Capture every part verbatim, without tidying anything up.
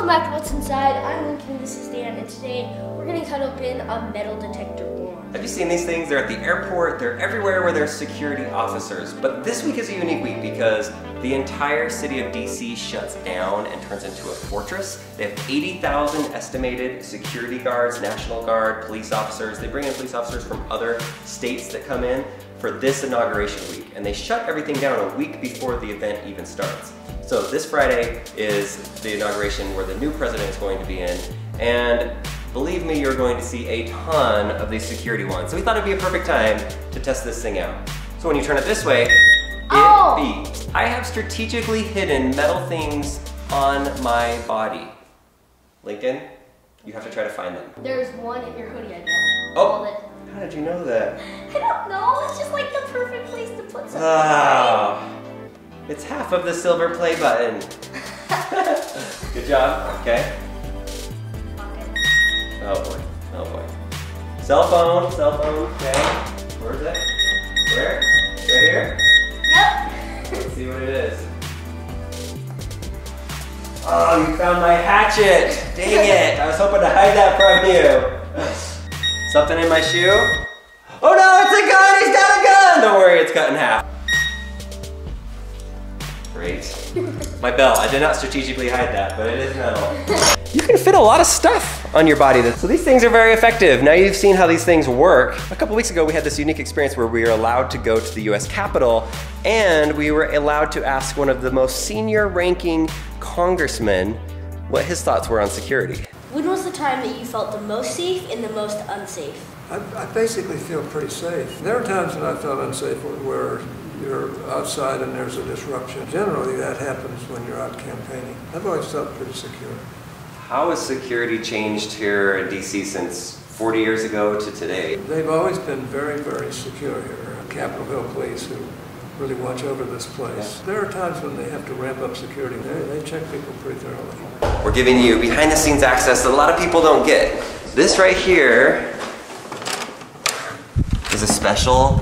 Welcome back to What's Inside? I'm Lincoln, this is Dan, and today we're going to cut open a metal detector warrant. Have you seen these things? They're at the airport, they're everywhere where there's security officers. But this week is a unique week because the entire city of D C shuts down and turns into a fortress. They have eighty thousand estimated security guards, National Guard, police officers. They bring in police officers from other states that come in for this inauguration week. And they shut everything down a week before the event even starts. So this Friday is the inauguration where the new president is going to be in, and believe me, you're going to see a ton of these security ones. So we thought it'd be a perfect time to test this thing out. So when you turn it this way, it oh. beeps. I have strategically hidden metal things on my body. Lincoln, you have to try to find them. There's one in your hoodie, I bet. Oh, how did you know that? I don't know, it's just like the perfect place to put something. Oh. It's half of the silver play button. Good job, okay. Oh boy, oh boy. Cell phone, cell phone, okay. Where is it? Where? Right here? Yep. Let's see what it is. Oh, you found my hatchet. Dang it, I was hoping to hide that from you. Something in my shoe? Oh no, it's a gun, he's got a gun! Don't worry, it's cut in half. Great. My belt, I did not strategically hide that, but it is metal. You can fit a lot of stuff on your body. So these things are very effective. Now you've seen how these things work. A couple weeks ago, we had this unique experience where we were allowed to go to the U S Capitol, and we were allowed to ask one of the most senior ranking congressmen what his thoughts were on security. When was the time that you felt the most safe and the most unsafe? I, I basically feel pretty safe. There are times when I felt unsafe where you're outside and there's a disruption. Generally, that happens when you're out campaigning. I've always felt pretty secure. How has security changed here in D C since forty years ago to today? They've always been very, very secure here. Capitol Hill police who really watch over this place. Yeah. There are times when they have to ramp up security. They, they check people pretty thoroughly. We're giving you behind the scenes access that a lot of people don't get. This right here is a special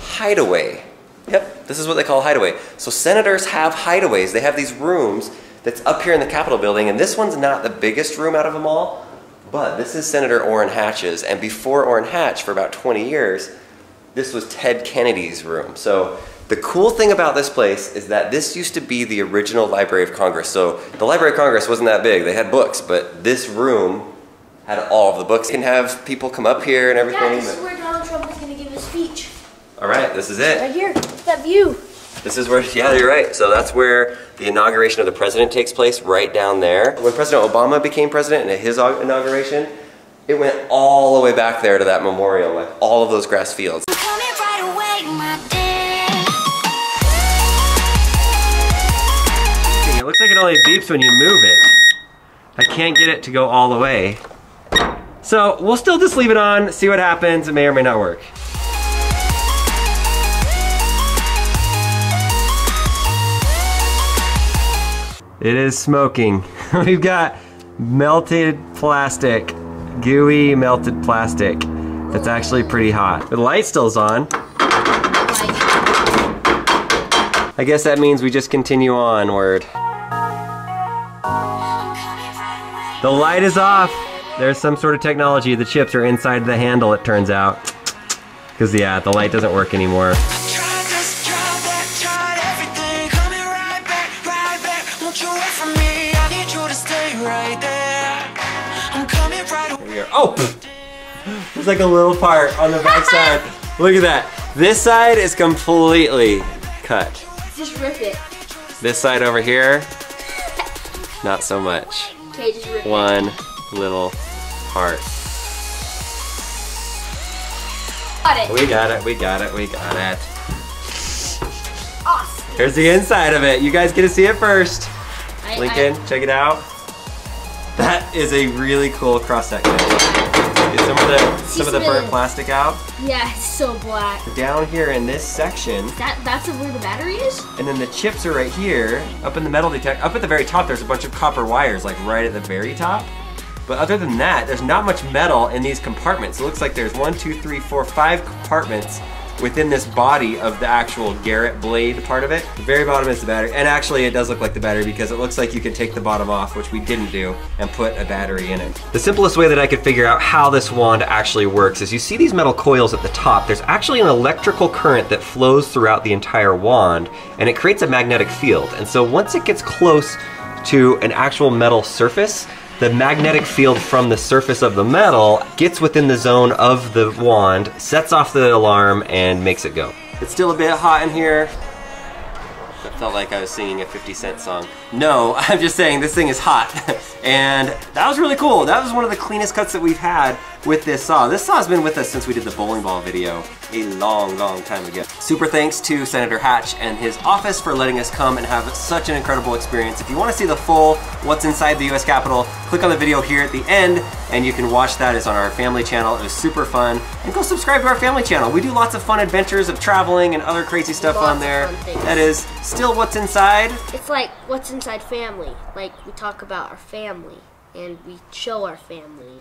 hideaway. Yep, this is what they call hideaway. So senators have hideaways. They have these rooms that's up here in the Capitol building, and this one's not the biggest room out of them all, but this is Senator Orrin Hatch's, and before Orrin Hatch, for about twenty years, this was Ted Kennedy's room. So the cool thing about this place is that this used to be the original Library of Congress. So the Library of Congress wasn't that big. They had books, but this room had all of the books. You can have people come up here and everything. Yeah, this is where Donald Trump is going to give his speech. All right, this is it. Right here, that view. This is where, yeah, you're right. So that's where the inauguration of the president takes place, right down there. When President Obama became president and at his inauguration, it went all the way back there to that memorial, like all of those grass fields. I'm coming right away, my dear. It looks like it only beeps when you move it. I can't get it to go all the way. So we'll still just leave it on, see what happens. It may or may not work. It is smoking. We've got melted plastic, gooey melted plastic. That's actually pretty hot. The light still's on. I guess that means we just continue onward. The light is off. There's some sort of technology. The chips are inside the handle, it turns out. Because yeah, the light doesn't work anymore. Oh! There's like a little part on the back side. Look at that. This side is completely cut. Just rip it. This side over here, not so much. Okay, just rip it. One little part. Got it. We got it, we got it, we got it. Awesome. Here's the inside of it. You guys get to see it first. I, Lincoln, I... check it out. That is a really cool cross-section. Get some of the, some of the burnt plastic out. Yeah, it's so black. Down here in this section. That, that's where the battery is? And then the chips are right here. Up in the metal detector, up at the very top, there's a bunch of copper wires, like right at the very top. But other than that, there's not much metal in these compartments. It looks like there's one, two, three, four, five compartments within this body of the actual Garrett blade part of it. The very bottom is the battery, and actually it does look like the battery because it looks like you can take the bottom off, which we didn't do, and put a battery in it. The simplest way that I could figure out how this wand actually works is you see these metal coils at the top. There's actually an electrical current that flows throughout the entire wand, and it creates a magnetic field. And so once it gets close to an actual metal surface, the magnetic field from the surface of the metal gets within the zone of the wand, sets off the alarm, and makes it go. It's still a bit hot in here. That felt like I was singing a fifty cent song. No, I'm just saying this thing is hot. And that was really cool. That was one of the cleanest cuts that we've had with this saw. This saw's been with us since we did the bowling ball video a long, long time ago. Super thanks to Senator Hatch and his office for letting us come and have such an incredible experience. If you want to see the full What's Inside the U S Capitol, click on the video here at the end and you can watch that. It's on our family channel. It was super fun. And go subscribe to our family channel. We do lots of fun adventures of traveling and other crazy stuff lots on there. That is still What's Inside. It's like What's Inside family. Like we talk about our family and we show our family.